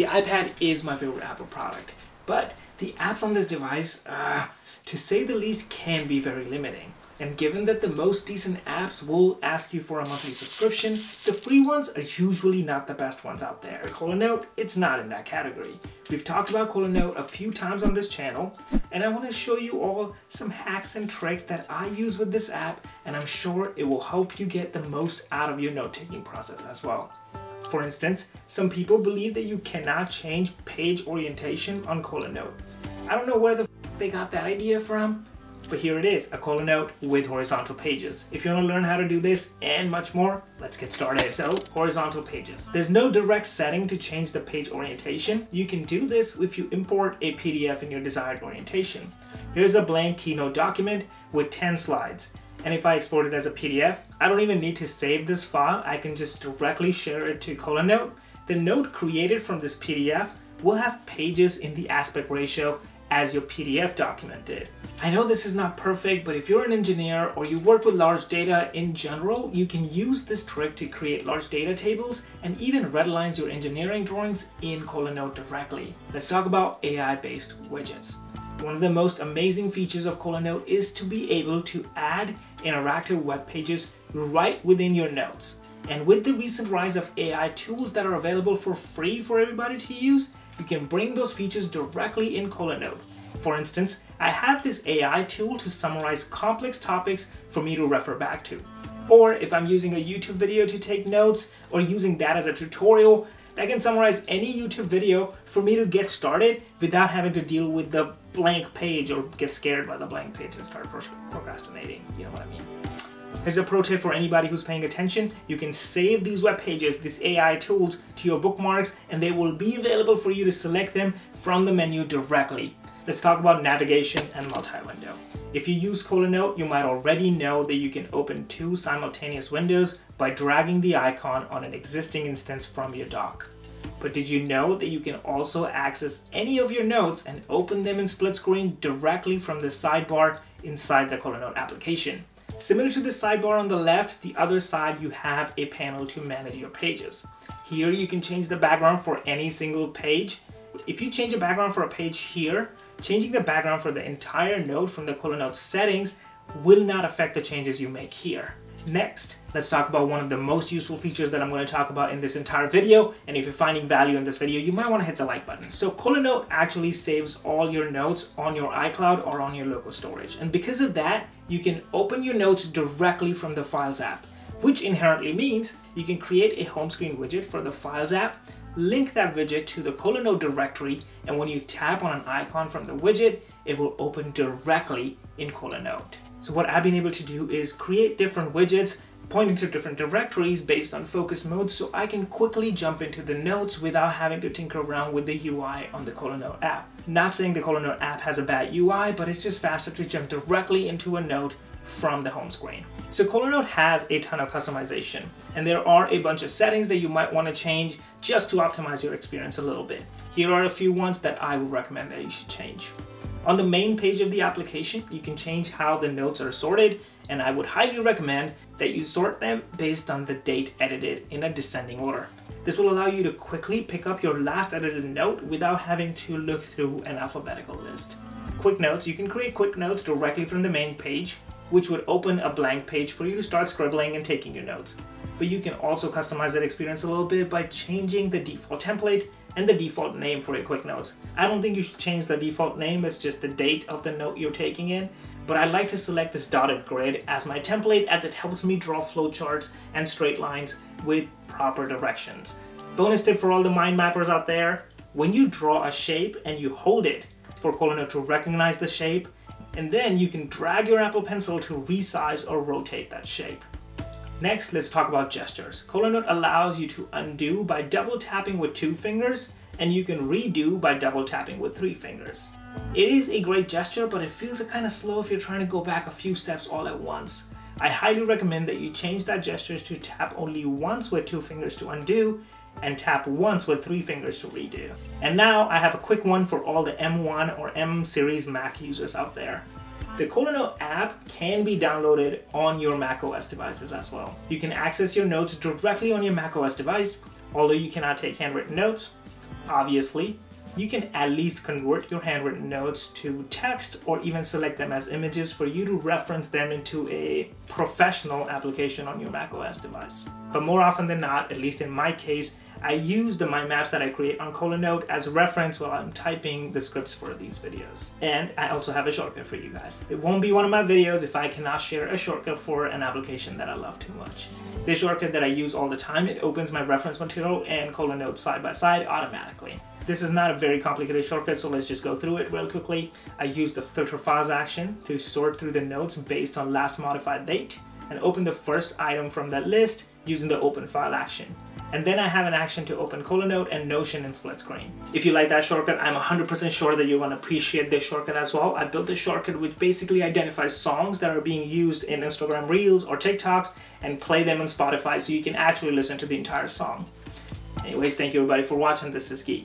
The iPad is my favorite Apple product, but the apps on this device, to say the least, can be very limiting. And given that the most decent apps will ask you for a monthly subscription, the free ones are usually not the best ones out there. CollaNote, it's not in that category. We've talked about CollaNote a few times on this channel, and I want to show you all some hacks and tricks that I use with this app, and I'm sure it will help you get the most out of your note-taking process as well. For instance, some people believe that you cannot change page orientation on CollaNote. I don't know where the f they got that idea from, but here it is, a CollaNote with horizontal pages. If you want to learn how to do this and much more, let's get started. So, horizontal pages. There's no direct setting to change the page orientation. You can do this if you import a PDF in your desired orientation. Here's a blank Keynote document with 10 slides. And if I export it as a PDF, I don't even need to save this file. I can just directly share it to CollaNote. The note created from this PDF will have pages in the aspect ratio as your PDF document did. I know this is not perfect, but if you're an engineer or you work with large data in general, you can use this trick to create large data tables and even red lines your engineering drawings in CollaNote directly. Let's talk about AI-based widgets. One of the most amazing features of CollaNote is to be able to add interactive web pages right within your notes. And with the recent rise of AI tools that are available for free for everybody to use, you can bring those features directly in CollaNote. For instance, I have this AI tool to summarize complex topics for me to refer back to. Or if I'm using a YouTube video to take notes or using that as a tutorial, I can summarize any YouTube video for me to get started without having to deal with the blank page or get scared by the blank page and start procrastinating, you know what I mean? Here's a pro tip for anybody who's paying attention. You can save these web pages, these AI tools, to your bookmarks, and they will be available for you to select them from the menu directly. Let's talk about navigation and multi-window. If you use CollaNote, you might already know that you can open two simultaneous windows by dragging the icon on an existing instance from your dock. But did you know that you can also access any of your notes and open them in split screen directly from the sidebar inside the CollaNote application? Similar to the sidebar on the left, the other side you have a panel to manage your pages. Here you can change the background for any single page. If you change a background for a page here, changing the background for the entire note from the CollaNote settings will not affect the changes you make here. Next, let's talk about one of the most useful features that I'm going to talk about in this entire video, and if you're finding value in this video, you might want to hit the like button. So CollaNote actually saves all your notes on your iCloud or on your local storage, and because of that, you can open your notes directly from the Files app, which inherently means you can create a home screen widget for the Files app, link that widget to the CollaNote directory, and when you tap on an icon from the widget, it will open directly in CollaNote. So what I've been able to do is create different widgets pointing to different directories based on focus modes, so I can quickly jump into the notes without having to tinker around with the UI on the CollaNote app. Not saying the CollaNote app has a bad UI, but it's just faster to jump directly into a note from the home screen. So CollaNote has a ton of customization, and there are a bunch of settings that you might want to change just to optimize your experience a little bit. Here are a few ones that I would recommend that you should change. On the main page of the application, you can change how the notes are sorted, and I would highly recommend that you sort them based on the date edited in a descending order. This will allow you to quickly pick up your last edited note without having to look through an alphabetical list. Quick notes, you can create quick notes directly from the main page, which would open a blank page for you to start scribbling and taking your notes. But you can also customize that experience a little bit by changing the default template and the default name for your quick notes. I don't think you should change the default name, it's just the date of the note you're taking in, but I like to select this dotted grid as my template as it helps me draw flowcharts and straight lines with proper directions. Bonus tip for all the mind mappers out there, when you draw a shape and you hold it for CollaNote to recognize the shape, and then you can drag your Apple Pencil to resize or rotate that shape. Next, let's talk about gestures. CollaNote allows you to undo by double tapping with 2 fingers, and you can redo by double tapping with 3 fingers. It is a great gesture, but it feels kind of slow if you're trying to go back a few steps all at once. I highly recommend that you change that gesture to tap only once with 2 fingers to undo, and tap once with 3 fingers to redo. And now I have a quick one for all the M1 or M series Mac users out there. The CollaNote app can be downloaded on your macOS devices as well. You can access your notes directly on your macOS device, although you cannot take handwritten notes. obviously, you can at least convert your handwritten notes to text or even select them as images for you to reference them into a professional application on your macOS device. But more often than not, at least in my case, I use the mind maps that I create on CollaNote as reference while I'm typing the scripts for these videos. And I also have a shortcut for you guys. It won't be one of my videos if I cannot share a shortcut for an application that I love too much. This shortcut that I use all the time, it opens my reference material and CollaNote side by side automatically. This is not a very complicated shortcut, so let's just go through it real quickly. I use the filter files action to sort through the notes based on last modified date and open the first item from that list using the open file action. And then I have an action to open CollaNote and Notion in split screen. If you like that shortcut, I'm 100% sure that you're going to appreciate this shortcut as well. I built a shortcut which basically identifies songs that are being used in Instagram Reels or TikToks and play them on Spotify so you can actually listen to the entire song. Anyways, thank you everybody for watching. This is Guy.